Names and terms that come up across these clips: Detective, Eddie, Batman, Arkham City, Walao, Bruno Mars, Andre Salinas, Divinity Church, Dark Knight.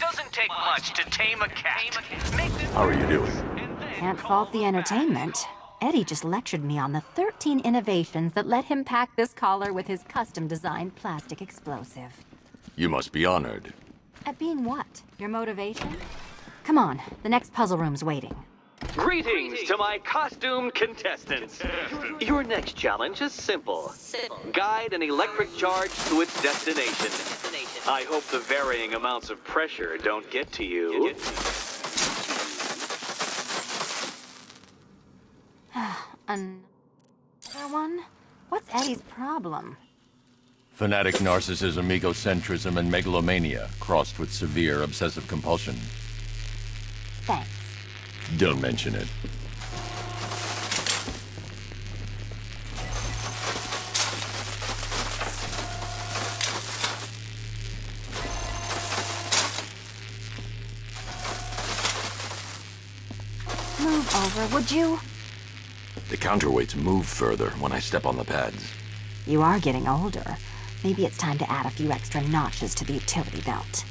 Doesn't take much to tame a cat. How are you doing? Can't fault the entertainment. Eddie just lectured me on the 13 innovations that let him pack this collar with his custom-designed plastic explosive. You must be honored. At being what? Your motivation? Come on, the next puzzle room's waiting. Greetings to my costumed contestants. Your next challenge is simple. Guide an electric charge to its destination. I hope the varying amounts of pressure don't get to you. Another one? What's Eddie's problem? Fanatic narcissism, egocentrism, and megalomania crossed with severe obsessive compulsion. Thanks. Don't mention it. Move over, would you? The counterweights move further when I step on the pads. You are getting older. Maybe it's time to add a few extra notches to the utility belt.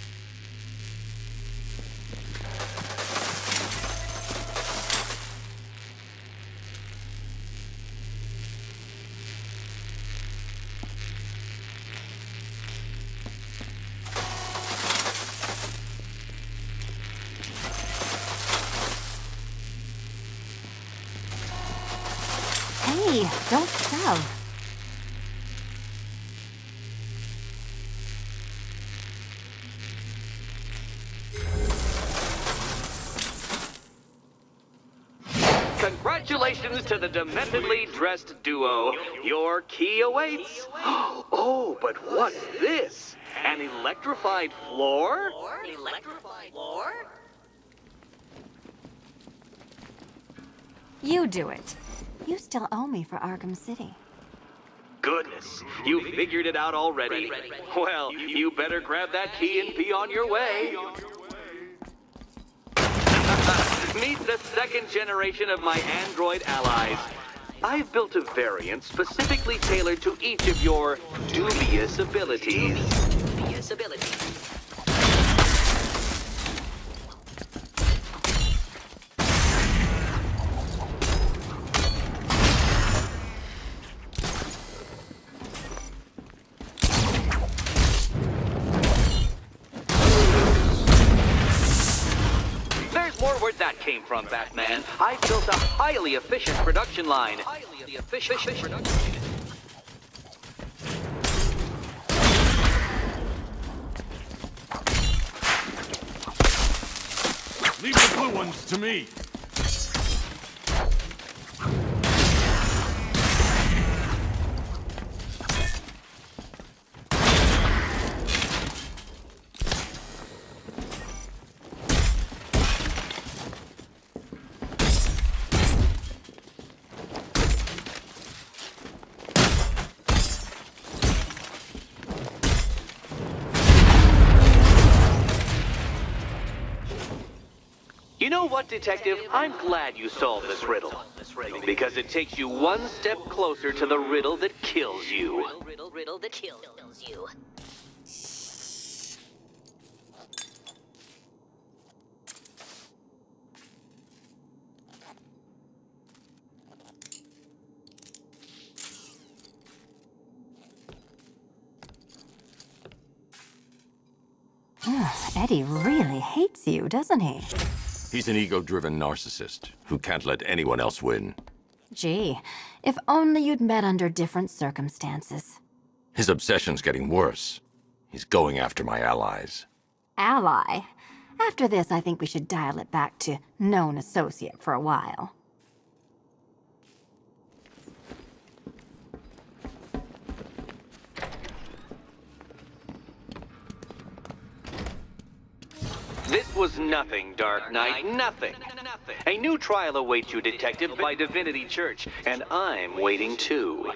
Hey, don't shove. Congratulations to the dementedly dressed duo. Your key awaits. Oh, but what's this? An electrified floor? You do it. You still owe me for Arkham City. Goodness, you figured it out already. Well, you better grab that key and be on your way. Meet the second generation of my android allies. I've built a variant specifically tailored to each of your dubious abilities. Came from Batman. I built a highly efficient production line. Leave the blue ones to me. You know what, Detective? I'm glad you solved this riddle, because it takes you one step closer to the riddle that kills you. Eddie really hates you, doesn't he? He's an ego-driven narcissist who can't let anyone else win. Gee, if only you'd met under different circumstances. His obsession's getting worse. He's going after my allies. Ally? After this, I think we should dial it back to known associate for a while. This was nothing, Dark Knight. Nothing. A new trial awaits you, Detective, by Divinity Church, and I'm waiting too.